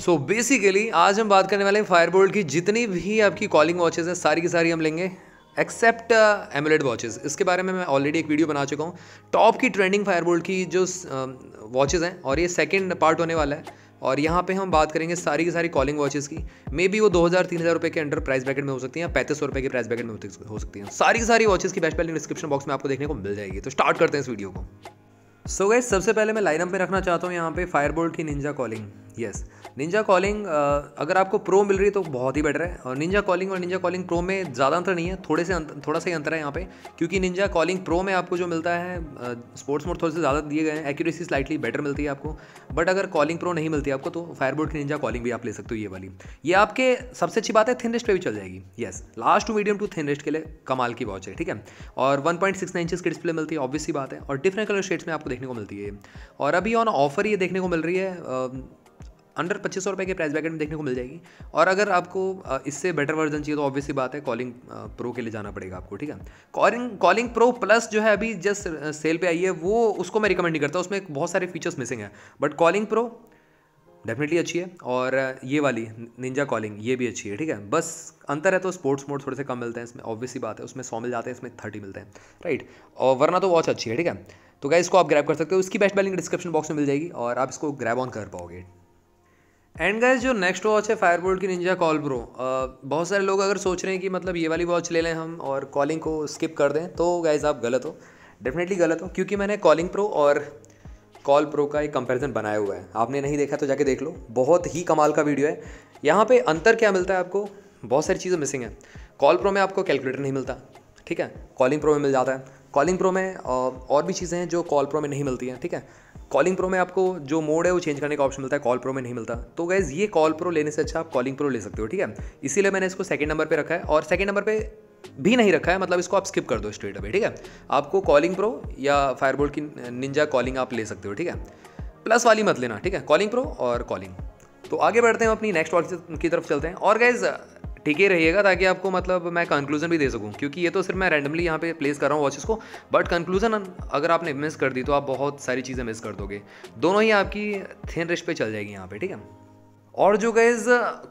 So basically आज हम बात करने वाले हैं फायरबोल्ट की। जितनी भी आपकी कॉलिंग वॉचेस हैं सारी की सारी हम लेंगे एक्सेप्ट एमुलेट वॉचेस। इसके बारे में मैं ऑलरेडी एक वीडियो बना चुका हूँ, टॉप की ट्रेंडिंग फायरबोल्ट की जो वॉचेस हैं, और ये सेकंड पार्ट होने वाला है। और यहाँ पे हम बात करेंगे सारी की सारी कॉलिंग वॉचेस की। मे बी वो 2000-3000 रुपये के अंडर प्राइस ब्रैकेट में हो सकती हैं, 3500 रुपये के प्राइस ब्रैकेट में हो सकती हैं। सारी की सारी वॉचेस की बेस्ट प्राइस डिस्क्रिप्शन बॉक्स में आपको देखने को मिल जाएगी। तो स्टार्ट करते हैं इस वीडियो को। सो गाइस, सबसे पहले मैं लाइनअप में रखना चाहता हूँ यहाँ पे फायरबोल्ट की Ninja calling. Yes, Ninja calling अगर आपको प्रो मिल रही है तो बहुत ही बेटर है। और निंजा कॉलिंग प्रो में ज़्यादा अंतर नहीं है, थोड़ा सा ही अंतर है यहाँ पे, क्योंकि निंजा कॉलिंग प्रो में आपको जो मिलता है स्पोर्ट्स मोड थोड़े से ज़्यादा दिए गए हैं, एक्यूरेसी स्लाइटली बेटर मिलती है आपको। बट अगर कॉलिंग प्रो नहीं मिलती आपको तो फायरबोल्ट की निंजा कॉलिंग भी आप ले सकते हो। ये वाली, ये आपके सबसे अच्छी बात है, थिन रिस्ट पे भी चल जाएगी। Yes, last to medium to thin wrist के लिए कमाल की वॉच है, ठीक है। और 1.69 इंचेस की डिस्प्ले मिलती है, ऑब्वियस सी बात है, और डिफरेंट कलर शेड्स में आपको देखने को मिलती है। और अभी ऑन ऑफर ये देखने को मिल रही है अंडर 2500 रुपये के प्राइस ब्रैकेट में देखने को मिल जाएगी। और अगर आपको इससे बेटर वर्जन चाहिए तो ऑब्वियस सी बात है कॉलिंग प्रो के लिए जाना पड़ेगा आपको, ठीक है। कॉलिंग प्रो प्लस जो है अभी जस्ट सेल पे आई है, वो उसको मैं रिकमेंड नहीं करता, उसमें बहुत सारे फीचर्स मिसिंग है। बट कॉलिंग प्रो डेफिनेटली अच्छी है, और ये वाली निंजा कॉलिंग ये भी अच्छी है, ठीक है। बस अंतर है तो स्पोर्ट्स मोड थोड़े से कम मिलते हैं इसमें, ऑब्वियस सी बात है। उसमें 100 मिल जाते हैं, इसमें 30 मिलते हैं, राइट। और वरना तो वॉच अच्छी है, ठीक है। तो गाइस, इसको आप ग्रैब कर सकते हो, इसकी best buy link description box में मिल जाएगी और आप इसको ग्रैब ऑन कर पाओगे। एंड गाइस, जो नेक्स्ट वॉच है फायरबोल्ट की निंजा कॉल प्रो। बहुत सारे लोग अगर सोच रहे हैं कि मतलब ये वाली वॉच ले लें हम और कॉलिंग को स्किप कर दें, तो गाइस आप गलत हो, डेफिनेटली गलत हो, क्योंकि मैंने कॉलिंग प्रो और कॉल प्रो का एक कंपैरिजन बनाया हुआ है। आपने नहीं देखा तो जाके देख लो, बहुत ही कमाल का वीडियो है। यहाँ पे अंतर क्या मिलता है आपको, बहुत सारी चीज़ें मिसिंग हैं। कॉल प्रो में आपको कैलकुलेटर नहीं मिलता, ठीक है, कॉलिंग प्रो में मिल जाता है। कॉलिंग प्रो में और भी चीज़ें हैं जो कॉल प्रो में नहीं मिलती हैं, ठीक है। कॉलिंग प्रो में आपको जो मोड है वो चेंज करने का ऑप्शन मिलता है, कॉल प्रो में नहीं मिलता। तो गाइज़, ये कॉल प्रो लेने से अच्छा आप कॉलिंग प्रो ले सकते हो, ठीक है। इसीलिए मैंने इसको सेकंड नंबर पे रखा है, और सेकंड नंबर पे भी नहीं रखा है, मतलब इसको आप स्किप कर दो स्ट्रेट अवे, ठीक है। आपको कॉलिंग प्रो या फायरबोल्ट की निंजा कॉलिंग आप ले सकते हो, ठीक है। प्लस वाली मत लेना, ठीक है, कॉलिंग प्रो और कॉलिंग। तो आगे बढ़ते हैं, अपनी नेक्स्ट वॉच की तरफ चलते हैं। और गाइज़ ठीक ही रहिएगा ताकि आपको मतलब मैं कंक्लूजन भी दे सकूं, क्योंकि ये तो सिर्फ मैं रैंडमली यहाँ पे प्लेस कर रहा हूँ वॉचेस को। बट कंक्लूजन अगर आपने मिस कर दी तो आप बहुत सारी चीज़ें मिस कर दोगे। दोनों ही आपकी थिन रिस्ट पे चल जाएगी यहाँ पे, ठीक है। और जो गाइज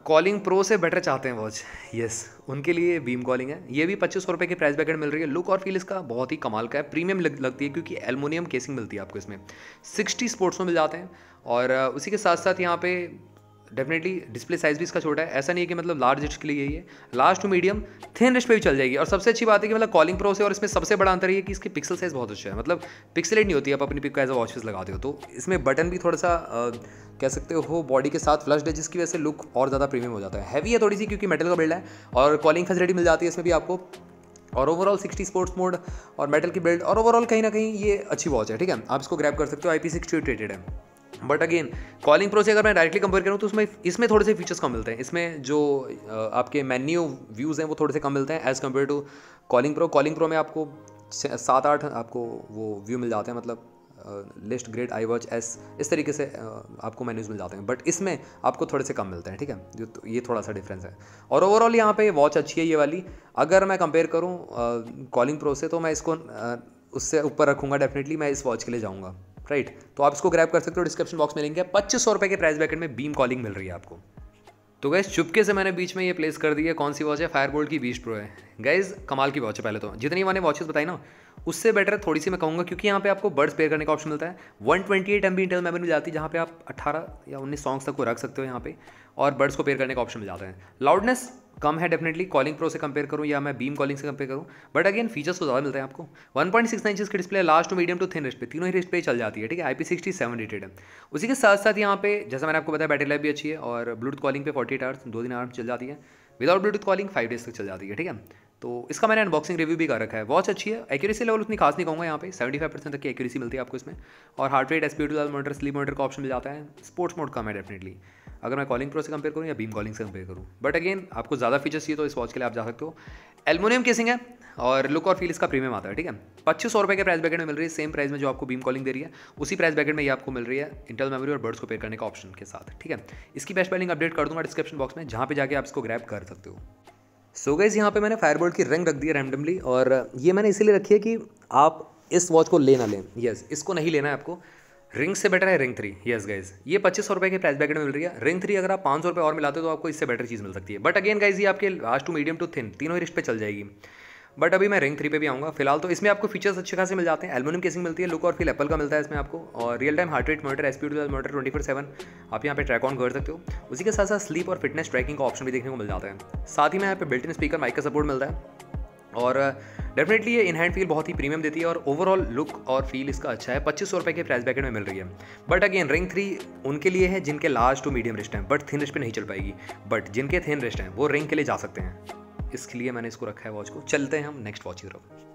कॉलिंग प्रो से बेटर चाहते हैं वॉच, यस, उनके लिए बीम कॉलिंग है। ये भी 2500 रुपये के प्राइस ब्रैकेट मिल रही है। लुक और फील इसका बहुत ही कमाल का है, प्रीमियम लगती है क्योंकि एलुमिनियम केसिंग मिलती है आपको इसमें। 60 स्पोर्ट्स में मिल जाते हैं, और उसी के साथ साथ यहाँ पे डेफिनेटली डिस्प्ले साइज़ भी इसका छोटा है। ऐसा नहीं है कि मतलब लार्ज रिस्ट के लिए यही है, large to medium thin wrist पे भी चल जाएगी। और सबसे अच्छी बात है कि मतलब कॉलिंग प्रो से और इसमें सबसे बड़ा अंतर है कि इसकी पिक्सल साइज़ बहुत अच्छा है, मतलब पिक्सलेट नहीं होती, आप अपनी पिक का एज अ वॉच फेस लगाते हो। तो इसमें बटन भी थोड़ा सा कह सकते हो बॉडी के साथ फ्लश्ड है, जिसकी वजह से लुक और ज़्यादा प्रीमियम हो जाता है। हैवी है थोड़ी सी क्योंकि मेटल का बिल्ड है, और कॉलिंग फैसिलिटी मिल जाती है इसमें भी आपको। और ओवरऑल 60 स्पोर्ट्स मोड और मेटल की बिल्ड, और ओवरऑल कहीं ना कहीं ये अच्छी वॉच है, ठीक है। आप इसको ग्रैब कर सकते हो, IP68 रेटेड है। बट अगेन कॉलिंग प्रो से अगर मैं डायरेक्टली कंपेयर करूँ तो उसमें इसमें थोड़े से फीचर्स कम मिलते हैं। इसमें जो आपके मेन्यू व्यूज़ हैं वो थोड़े से कम मिलते हैं as compare to calling pro. Calling pro में आपको 7-8 आपको वो व्यू मिल जाते हैं, मतलब list grade I watch S, इस तरीके से आपको मेन्यूज़ मिल जाते हैं। बट इसमें आपको थोड़े से कम मिलते हैं, ठीक है। तो ये थोड़ा सा डिफरेंस है। और ओवरऑल यहाँ पे वॉच अच्छी है ये वाली। अगर मैं कंपेयर करूँ कॉलिंग प्रो से तो मैं इसको उससे ऊपर रखूँगा, डेफिनेटली मैं इस वॉच के लिए जाऊँगा, राइट। तो आप इसको ग्रैब कर सकते हो, डिस्क्रिप्शन बॉक्स में लिंक है। 2500 रुपये के प्राइस ब्रैकेट में बीम कॉलिंग मिल रही है आपको। तो गाइस, चुपके से मैंने बीच में ये प्लेस कर दी है, कौन सी वॉच है, फायरबोल्ट की बीस्ट प्रो है। गाइस, कमाल की वॉच है। पहले तो जितनी मैंने वॉचेस बताई ना उससे बेटर थोड़ी सी मैं कहूँगा, क्योंकि यहाँ पे आपको बर्ड्स पेयर करने का ऑप्शन मिलता है। 128 MB इंटरनल मेमोरी मिल जाती है, जहाँ पे आप 18 या 19 सॉन्ग्स तक को रख सकते हो यहाँ पे, और बर्ड्स को पेयर करने का ऑप्शन मिल जाता है। लाउडनेस कम है डेफिनेटली, कॉलिंग प्रो से कंपेयर करूँ या मैं बीम कॉलिंग से कंपेयर करूँ, बट अगेन फीचर्स तो ज़्यादा मिलते हैं आपको। 1.69 इंच की display, last to medium to thin wrist पे, तीनों ही रिस्ट पे चल जाती है, ठीक है। IP67 रेटेड है। उसी के साथ साथ यहाँ पे जैसा मैंने आपको बताया बैटरी लाइफ भी अच्छी है, और ब्लूटूथ कॉलिंग पे 48 आवर्स, 2 दिन 8 चल जाती है। विदाउट ब्लूटूथ कॉलिंग 5 डेज तक चल जाती है, ठीक है। तो इसका मैंने अनबॉक्सिंग रिव्यू भी कर रखा है। वॉच अच्छी है, एक्यूरेसी लेवल उतनी खास नहीं कहूँगा, यहाँ पे 75% तक की एक्यूरेसी मिलती है आपको इसमें। और heart rate, SpO2 monitor, sleep monitor का ऑप्शन मिल जाता है। स्पोर्ट्स मोड कम है डेफिनेटली, अगर मैं कॉलिंग प्रो से कंपेयर करूँ या बीम कॉलिंग से कंपेयर करूँ। बट अगेन आपको ज़्यादा फीचर्स चाहिए तो इस वॉच के लिए आप जा सकते हो। एल्युमिनियम केसिंग है, और लुक और फील इसका प्रीमियम आता है, ठीक है। 2500 रुपये के प्राइस ब्रैकेट में मिल रही है, सेम प्राइस में जो आपको बीम कॉलिंग दे रही है उसी प्राइस ब्रैकेट में ये आपको मिल रही है, इंटरनल मेमोरी और बर्ड्स को पेयर करने का ऑप्शन के साथ, ठीक है। इसकी बेस्ट बाय लिंक अपडेट कर दूंगा डिस्क्रिप्शन बॉक्स में, जहाँ पे जाके आप इसको ग्रैब कर सकते हो। सो गाइस, यहाँ पे मैंने फायरबोल्ट की रिंग रख दी है रैंडमली, और ये मैंने इसीलिए रखी है कि आप इस वॉच को ले ना लें। यस, इसको नहीं लेना है आपको, रिंग से बेटर है रिंग 3। यस गाइज, ये 2500 रुपये के प्राइस ब्रैकेट में मिल रही है। रिंग 3 अगर आप 500 रुपये और मिलाते हो तो आपको इससे बेटर चीज़ मिल सकती है। बट अगेन गाइज, ये आपके last to medium to thin तीनों ही रिस्ट पे चल जाएगी। बट अभी मैं रिंग 3 पे भी आऊँगा। फिलहाल तो इसमें आपको फीचर्स अच्छे खासे मिल जाते हैं। एल्युमिनियम केसिंग मिलती है, लुक और फील एप्पल का मिलता है इसमें आपको। और real time heart rate monitor, SP monitor 24/7 आप यहाँ पे ट्रैक ऑन कर सकते हो। उसी के साथ साथ स्लीप और फिटनेस ट्रैकिंग का ऑप्शन भी देखने को मिल जाता है। साथ ही में यहाँ पे बिल्ट इन स्पीकर माइक का सपोर्ट मिलता है। और डेफिनेटली ये इन हैंड फील बहुत ही प्रीमियम देती है और ओवरऑल लुक और फील इसका अच्छा है। 2500 रुपये के प्राइस ब्रैकेट में मिल रही है। बट अगेन रिंग 3 उनके लिए है जिनके लार्ज टू मीडियम रिस्ट हैं, बट थिन रिस्ट पे नहीं चल पाएगी। बट जिनके थिन रिस्ट हैं वो रिंग के लिए जा सकते हैं, इसके लिए मैंने इसको रखा है वॉच को। चलते हैं हम नेक्स्ट वॉच की तरफ।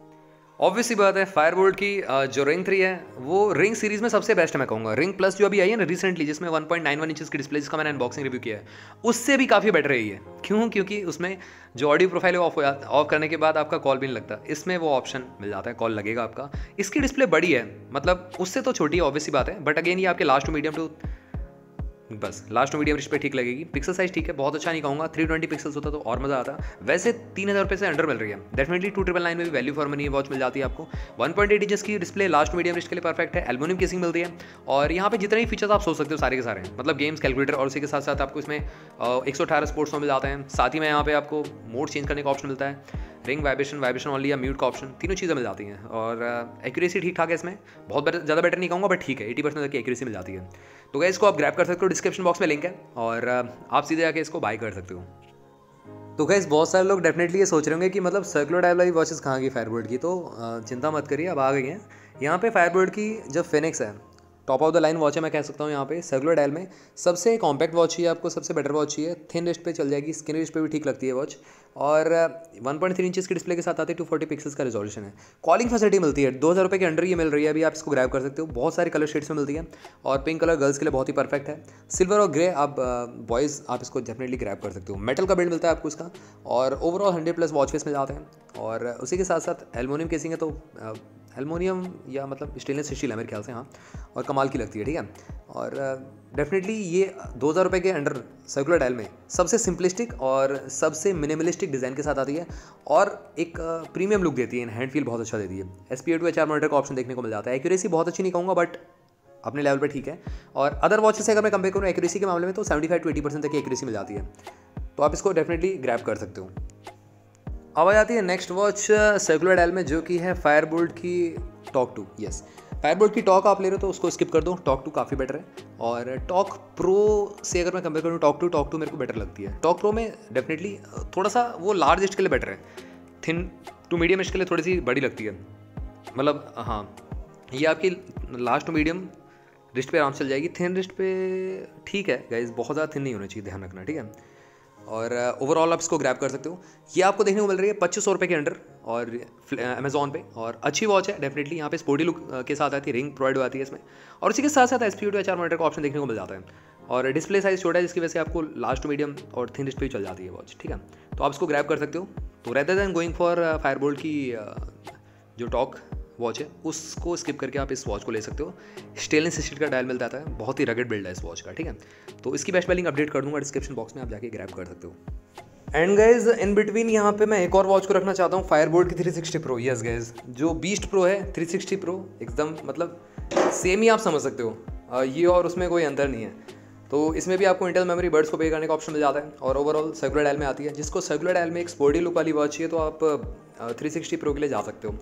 ऑब्वियसली बात है, फायरबोल्ट की जो रिंग 3 है वो रिंग सीरीज़ में सबसे बेस्ट है मैं कहूँगा। रिंग प्लस जो अभी आई है ना रिसेंटली, जिसमें 1.91 इंचेस की डिस्प्ले, जिसका मैंने अनबॉक्सिंग रिव्यू किया है, उससे भी काफ़ी बेटर रही है। क्यों? क्योंकि उसमें जो ऑडियो प्रोफाइल है ऑफ करने के बाद आपका कॉल भी नहीं लगता। इसमें वो ऑप्शन मिल जाता है, कॉल लगेगा आपका। इसकी डिस्प्ले बड़ी है, मतलब उससे तो छोटी है ऑब्वियसली बात है। बट अगेन ये आपके लास्ट टू मीडियम टू बस लास्ट टू मीडियम रिस्ट पे ठीक लगेगी। पिक्सल साइज ठीक है, बहुत अच्छा नहीं कहूँगा। 320 पिक्सल्स होता तो और मज़ा आता। वैसे 3000 रुपये से अंडर मिल रही है। डेफिनेटली 2999 में भी वैल्यू फॉर मनी वॉच मिल जाती है आपको। 1.8 इंचेस की डिस्प्ले लास्ट मीडियम रिस्ट के लिए परफेक्ट है। एल्युमिनियम केसिंग मिलती है। और यहाँ पे जितने भी फीचर्स आप सोच सकते हो सारे के सारे, मतलब गेम्स, कैलकुलेटर और उसी के साथ साथ आपको इसमें 118 स्पोर्ट्स मिल जाते हैं। साथ ही में यहाँ पे आपको मोड चेंज करने का ऑप्शन मिलता है। रिंग वाइब्रेशन, वाइब्रेशन ऑनली या म्यूट का ऑप्शन, तीनों चीज़ें मिल जाती हैं। और एक्यूरेसी ठीक ठाक है इसमें, बहुत ज़्यादा बेटर नहीं कहूँगा बट ठीक है। 80% तक की एक्यूरेसी मिल जाती है। तो गाइस इसको आप ग्रैब कर सकते हो, डिस्क्रिप्शन बॉक्स में लिंक है और आप सीधे आके इसको बाय कर सकते हो। तो गाइस बहुत सारे लोग डेफिनेटली ये सोच रहे होंगे कि मतलब सर्कुलर टाइप वाली वॉचेस कहाँ गई फायरबोल्ट की। तो चिंता मत करिए, अब आ गई हैं। यहाँ पे फायरबोल्ट की जब फिनिक्स है top of the line watch है मैं कह सकता हूँ। यहाँ पे सर्कुलर डायल में सबसे कॉम्पैक्ट वॉच चाहिए आपको, सबसे बेटर वॉच चाहिए। थिन रिस्ट पे चल जाएगी, स्किन रिस्ट पे भी ठीक लगती है वॉच। और 1.3 इंचेस की डिस्प्ले के साथ आती है, 240 पिक्सल्स का रिजोल्यूशन है। कॉलिंग फैसिलिटी मिलती है, 2000 रुपये के अंडर ये मिल रही है। अभी आप इसको ग्रैब कर सकते हो। बहुत सारे कलर शेड्स में मिलती है और पिंक कलर गर्ल्स के लिए बहुत ही परफेक्ट है। सिल्वर और ग्रे आप बॉयज़ आप इसको डेफिनेटली ग्रैब कर सकते हो। मेटल का बिल्ड मिलता है आपको इसका और ओवरऑल 100+ वॉच फेस मिल जाते हैं। और उसी के साथ साथ एल्युमिनियम केसिंग है, तो एल्युमिनियम या मतलब स्टेनलेस स्टील है मेरे ख्याल से, हाँ, और कमाल की लगती है, ठीक है। और डेफिनेटली ये 2000 रुपये के अंडर सर्कुलर डायल में सबसे सिंपलिस्टिक और सबसे मिनिमलिस्टिक डिज़ाइन के साथ आती है और एक प्रीमियम लुक देती है। इन हैंड फील बहुत अच्छा देती है। SPA2HR मॉनिटर का ऑप्शन देखने को मिल जाता है। एक्यूरेसी बहुत अच्छी नहीं कहूँगा बट अपने लेवल पर ठीक है। और अदर वॉचेस से अगर मैं कंपेयर करूँ एक्यूरेसी के मामले में तो 75 to 80% तक की एक्यूरेसी मिल जाती है। तो आप इसको डेफिनेटली ग्रैब कर सकते हो। अब आ जाती है नेक्स्ट वॉच सर्कुलर डायल में, जो कि है फायरबोल्ट की टॉक 2। यस, फायरबोल्ट की टॉक आप ले रहे हो तो उसको स्किप कर दो, टॉक 2 काफ़ी बेटर है। और टॉक प्रो से अगर मैं कंपेयर करूँ टॉक 2 मेरे को बेटर लगती है। टॉक प्रो में डेफिनेटली थोड़ा सा वो लार्ज रिस्ट के लिए बेटर है, थिन टू मीडियम रिस्ट के लिए थोड़ी सी बड़ी लगती है। मतलब हाँ, ये आपकी लार्ज टू मीडियम रिस्ट पर आराम से चल जाएगी। थिन रिस्ट पे ठीक है गाइज, बहुत ज़्यादा थिन नहीं होना चाहिए, ध्यान रखना, ठीक है। और ओवरऑल आप इसको ग्रैब कर सकते हो। ये आपको देखने को मिल रही है 2500 रुपये के अंडर और अमेज़ॉन पे। और अच्छी वॉच है डेफिनेटली। यहाँ पे स्पोर्टी लुक के साथ आती है, रिंग प्रोवाइड आती है इसमें। और उसी के साथ साथ SPA2HR मॉनिटर का ऑप्शन देखने को मिल जाता है। और डिस्प्ले साइज़ छोटा है जिसकी वजह से आपको लास्ट टू मीडियम और थिन रिस्ट पे चल जाती है वॉच, ठीक है। तो आप इसको ग्रैब कर सकते हो। तो rather than going for Fireboltt की जो टॉक वॉच है उसको स्किप करके आप इस वॉच को ले सकते हो। स्टेनलेस स्टील का डायल मिलता है, बहुत ही रगेड बिल्ड है इस वॉच का, ठीक है। तो इसकी बेस्ट लिंक अपडेट कर दूंगा डिस्क्रिप्शन बॉक्स में, आप जाके ग्रैब कर सकते हो। एंड गाइज इन बिटवीन यहाँ पे मैं एक और वॉच को रखना चाहता हूँ, फायरबोल्ट की 360 Pro। यस गाइज, जो बीस्ट प्रो है 360 Pro एकदम मतलब सेम ही आप समझ सकते हो, ये और उसमें कोई अंतर नहीं है। तो इसमें भी आपको इंटरनल मेमोरी बर्ड्स को पे करने का ऑप्शन मिल जाता है और ओवरऑल सर्कुलर डायल में आती है। जिसको सर्कुलर डायल में एक स्पोर्टी लुक वाली वॉच चाहिए तो आप 360 Pro के लिए जा सकते हो।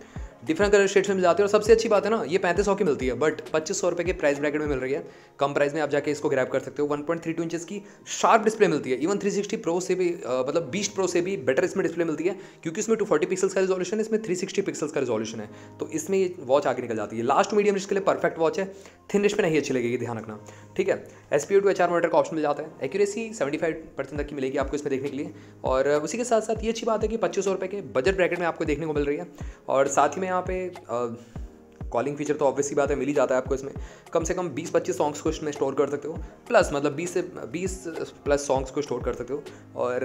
डिफरेंट कलर शेड्स में मिल जाते हैं और सबसे अच्छी बात है ना, ये 3500 की मिलती है बट 2500 रुपये के प्राइस ब्रैकेट में मिल रही है। कम प्राइस में आप जाके इसको ग्रैब कर सकते हो। 1.32 इंचेस की शार्प डिस्प्ले मिलती है। इवन 360 Pro से भी मतलब बीस्ट प्रो से भी बेटर इसमें डिस्प्ले मिलती है, क्योंकि इसमें 240 पिक्सल्स का रिजोल्यूशन है, इसमें 360 पिक्सल्स का रिजोल्यूशन है। तो इसमें ये वॉच आगे निकल जाती है। लास्ट मीडियम रिस्ट के लिए परफेक्ट वॉच है, थिन रिस्ट में नहीं अच्छी लगेगी, ध्यान रखना, ठीक है। SPA2HR मॉनिटर का ऑप्शन मिल जाता है। एक्यूरेसी 75% तक की मिलेगी आपको इसमें देखने के लिए। और उसी के साथ साथ ये अच्छी बात है कि 2500 रुपये के बजट ब्रैकेट में आपको देखने को मिल रही है। और साथ ही में यहाँ पे कॉलिंग फीचर तो ऑब्वियसली बात है मिल ही जाता है आपको। इसमें कम से कम 20-25 सॉन्ग्स को इसमें स्टोर कर सकते हो, प्लस मतलब 20 से 20+ सॉन्ग्स को स्टोर कर सकते हो। और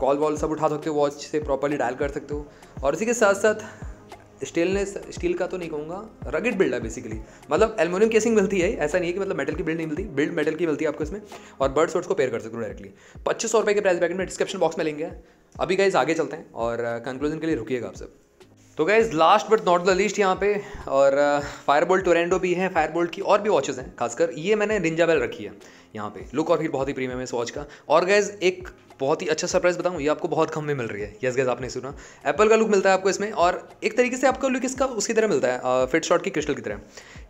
कॉल वॉल सब उठा सकते हो, वॉच से प्रॉपरली डायल कर सकते हो। और इसी के साथ साथ स्टेनलेस स्टील का तो नहीं कहूँगा, रगेड बिल्ड है बेसिकली। मतलब एल्युमिनियम केसिंग मिलती है, ऐसा नहीं है कि मतलब मेटल की बिल्ड नहीं मिलती, बिल्ड मेटल की मिलती है आपको इसमें। और बर्ड्स वर्ड्स को पेयर कर सकते हो डायरेक्टली। 2500 रुपये के प्राइस ब्रैकेट में डिस्क्रिप्शन बॉक्स में लेंगे। अभी गाइस आगे चलते हैं और कंक्लूजन के लिए रुकिएगा आप सब। तो guys last but not the least यहाँ पे और फायरबोल्ट टोरनेडो भी है, फायरबोल्ट की और भी वॉचेस हैं, खासकर ये मैंने निंजा बेल रखी है यहाँ पे, लुक और फील बहुत ही प्रीमियम है इस वॉच का। और गाइज एक बहुत ही अच्छा सरप्राइज़ बताऊँ, ये आपको बहुत कम में मिल रही है। यस गाइज आपने सुना, एप्पल का लुक मिलता है आपको इसमें और एक तरीके से आपका लुक इसका उसकी तरह मिलता है, फिट शॉट की क्रिस्टल की तरह।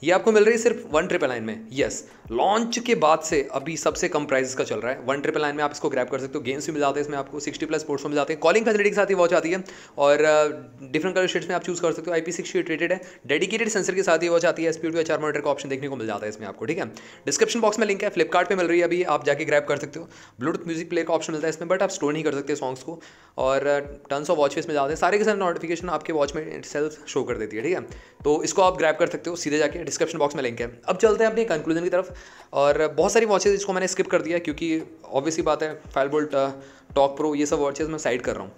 ये आपको मिल रही है सिर्फ 199 में। यस लॉन्च के बाद से अभी सबसे कम प्राइस इसका चल रहा है, 199 में आप इसको ग्रैब कर सकते हो। गेम्स भी मिल जाते हैं इसमें आपको, 60+ स्पोर्ट्स मिल जाते हैं, कॉलिंग फैसिलिटी के साथ ही वॉच आती है और डिफरेंट कलर शेड्स में आप चूज कर सकते हो। IP6 शीट रेटेड है, डेडिकेटेड सेंसर के साथ ही वॉच आती है, SP2 HR मॉनिटर का ऑप्शन देखने को मिल जाता है इसमें आपको, ठीक है। डिस्क्रिप्शन बॉक्स में लिंक है, फ्लिपकार्ट पे मिल रही है अभी, आप जाके ग्रैब कर सकते हो। ब्लूटूथ म्यूजिक प्ले का ऑप्शन मिलता है इसमें, बट आप स्टोर नहीं कर सकते सॉन्ग्स को। और टन्स ऑफ वॉच फेस में जाते हैं, सारे के सारे नोटिफिकेशन आपके वॉच में सेल्फ शो कर देती है, ठीक है। तो इसको आप ग्रैब कर सकते हो, सीधे जाके डिस्क्रिप्शन बॉक्स में लिंक है। अब चलते हैं अपने कंक्लूजन की तरफ, और बहुत सारी वॉचेस इसको मैंने स्किप कर दिया क्योंकि ऑब्वियसली बात है फायरबोल्ट, टॉक प्रो, ये सब वॉचेस मैं साइड कर रहा हूँ।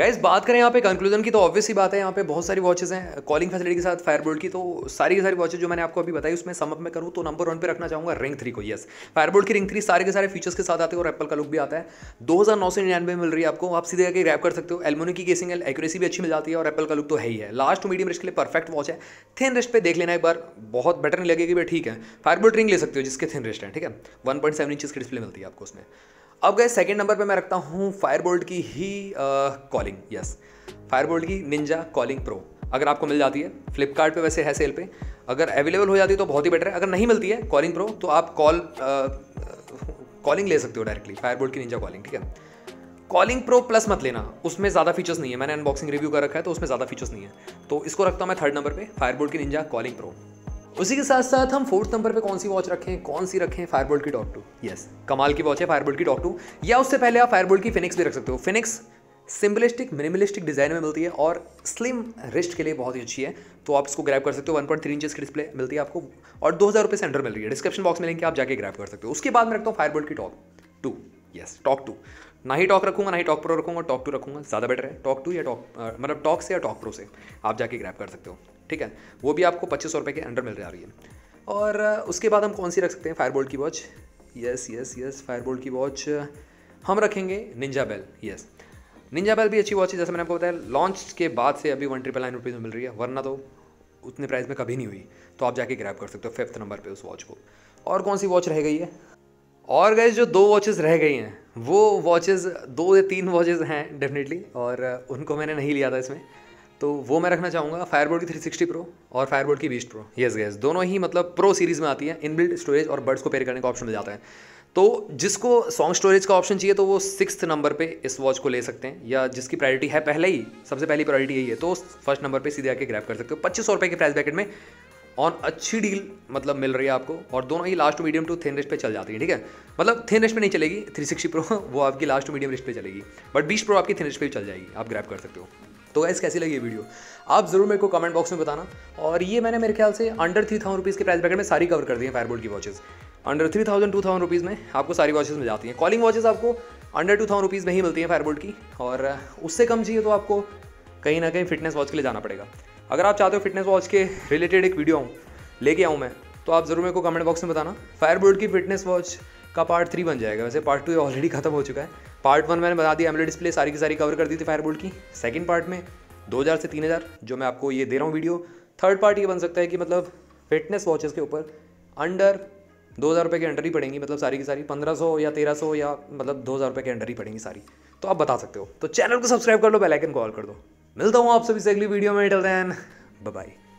गाइस बात करें यहाँ पे कंक्लूजन की तो ऑब्वियस ही बात है यहाँ पे बहुत सारी वॉचेस हैं कॉलिंग फैसिलिटी के साथ फायरबोल्ट की, तो सारी की सारी वॉचेस जो मैंने आपको अभी बताई उसमें सम अप में करूँ तो नंबर 1 पे रखना चाहूँगा रिंग 3 को। यस फायरबोल्ट की रिंग 3 सारे के सारे फीचर्स के साथ आते हैं और एप्पल का लुक भी आता है। 2999 मिल रही है आपको, आप सीधे जाकर ग्रैब कर सकते हो। एल्युमिनियम की केसिंग, एक्यूरेसी भी अच्छी मिल जाती है और एप्पल का लुक तो है ही है। लास्ट मीडियम रिस्ट के लिए परफेक्ट वॉच है, थिन रिस्ट पे देख लेना एक बार, बहुत बेटर नहीं लगेगी, ठीक है। फायरबोल्ट रिंग ले सकते हो जिसके थिन रिस्ट है, ठीक है। 1.7 इंच की डिस्प्ले मिलती है आपको उसमें। अब गए सेकंड नंबर पे मैं रखता हूँ फायरबोल्ट की ही कॉलिंग। यस फायरबोल्ट की निंजा कॉलिंग प्रो अगर आपको मिल जाती है फ्लिपकार्ट पे, वैसे है सेल पे, अगर अवेलेबल हो जाती है तो बहुत ही बेटर है। अगर नहीं मिलती है कॉलिंग प्रो तो आप कॉलिंग ले सकते हो डायरेक्टली, फायरबोल्ट की निंजा कॉलिंग, ठीक है। कॉलिंग प्रो प्लस मत लेना, उसमें ज़्यादा फीचर्स नहीं है, मैंने अनबॉक्सिंग रिव्यू कर रखा है तो उसमें ज़्यादा फीचर्स नहीं है, तो इसको रखता हूँ मैं 3rd नंबर पर, फायरबोल्ट की निंजा कॉलिंग प्रो। उसी के साथ साथ हम 4th नंबर पे कौन सी वॉच रखें, फायरबोल्ट की टॉक 2। यस कमाल की वॉच है फायरबोल्ट की टॉक 2, या उससे पहले आप फायरबोल्ट की फिनिक्स भी रख सकते हो। फिनिक्स सिम्बलिस्टिक मिनिमलिस्टिक डिज़ाइन में मिलती है और स्लिम रिस्ट के लिए बहुत ही अच्छी है, तो आप इसको ग्रैब कर सकते हो। 1.3 इंच की डिस्प्ले मिलती है आपको और 2000 रुपये से अंडर मिल रही है, डिस्क्रिप्शन बॉक्स में लिंक आप जाके ग्रैब कर सकते हो। उसके बाद मैं रखता हूँ फायरबोल्ट की टॉक 2। यस टॉक 2 ना ही टॉक रखूंगा, ना ही टॉक प्रो रखूंगा, टॉक 2 रखूंगा, ज़्यादा बेटर है। टॉक 2 या टॉक से या टॉक प्रो से आप जाके ग्रैब कर सकते हो, ठीक है। वो भी आपको 2500 रुपये के अंडर मिल जा रही है। और उसके बाद हम कौन सी रख सकते हैं फायरबोल्ट की वॉच? यस फायरबोल्ट की वॉच हम रखेंगे Ninja Bell. Yes Ninja Bell भी अच्छी वॉच है, जैसे मैंने आपको बताया लॉन्च के बाद से अभी 199 रुपीज़ में मिल रही है, वरना तो उतने प्राइस में कभी नहीं हुई, तो आप जाके ग्रैब कर सकते हो 5th नंबर पर उस वॉच को। और कौन सी वॉच रह गई है? और गाइस जो 2 वॉचेस रह गई हैं, वो वॉचेस 2 या 3 वॉचेस हैं डेफिनेटली, और उनको मैंने नहीं लिया था इसमें, तो वो मैं रखना चाहूँगा फायरबोल्ट की 360 प्रो और फायरबोल्ट की बीस्ट प्रो। यस गाइस दोनों ही मतलब प्रो सीरीज़ में आती है, इनबिल्ट स्टोरेज और बर्ड्स को पेयर करने का ऑप्शन मिल जाता है। तो जिसको सॉन्ग स्टोरेज का ऑप्शन चाहिए तो वो 6th नंबर पर इस वॉच को ले सकते हैं, या जिसकी प्रायोरिटी है पहले ही, सबसे पहली प्रायोरिटी यही है, तो 1st नंबर पर सीधे आके ग्रैब कर सकते हो। 2500 रुपये के प्राइस ब्रैकेट में और अच्छी डील मतलब मिल रही है आपको, और दोनों ही last medium to thin wrist पे चल जाती है, ठीक है। मतलब थिन रिस्ट पे नहीं चलेगी 360 प्रो, वो आपकी लास्ट मीडियम रिस्ट पे चलेगी, बट बीस्ट प्रो आपकी थिन रिस्ट पे चल जाएगी, आप ग्रैब कर सकते हो। तो गाइस कैसी लगी ये वीडियो आप ज़रूर मेरे को कमेंट बॉक्स में बताना। और ये मैंने मेरे ख्याल से अंडर 3000 रुपीज़ के प्राइस ब्रैकेट में सारी कवर कर दी है फायरबोल्ट की वॉचेस। अंडर 3000-2000 रुपीज़ में आपको सारी वॉचेस मिल जाती हैं। कॉलिंग वॉचेस आपको अंडर 2000 रुपीज़ में ही मिलती है फायरबोल्ट की, और उससे कम चाहिए तो आपको कहीं ना कहीं फिटनेस वॉच के लिए जाना पड़ेगा। अगर आप चाहते हो फिटनेस वॉच के रिलेटेड एक वीडियो लेके आऊँ मैं, तो आप ज़रूर मेरे को कमेंट बॉक्स में बताना। फायरबोल्ट की फिटनेस वॉच का पार्ट 3 बन जाएगा, वैसे पार्ट 2 ऑलरेडी खत्म हो चुका है। पार्ट 1 मैंने बता दिया, एमोलेड डिस्प्ले सारी की सारी कवर कर दी थी फायरबोल्ट की। 2nd पार्ट में 2000 से 3000 जो मैं आपको ये दे रहा हूँ वीडियो। 3rd पार्ट ये बन सकता है कि मतलब फिटनेस वॉचेस के ऊपर अंडर 2000 रुपये के अंडर ही पड़ेंगी, मतलब सारी की सारी 1500 या 1300 या मतलब 2000 रुपये के अंडर ही पड़ेंगी सारी, तो आप बता सकते हो। तो चैनल को सब्सक्राइब कर लो, बेल आइकन को ऑल कर दो। मिलता हूँ आप सभी से अगली वीडियो में, टिल देन बाय बाय।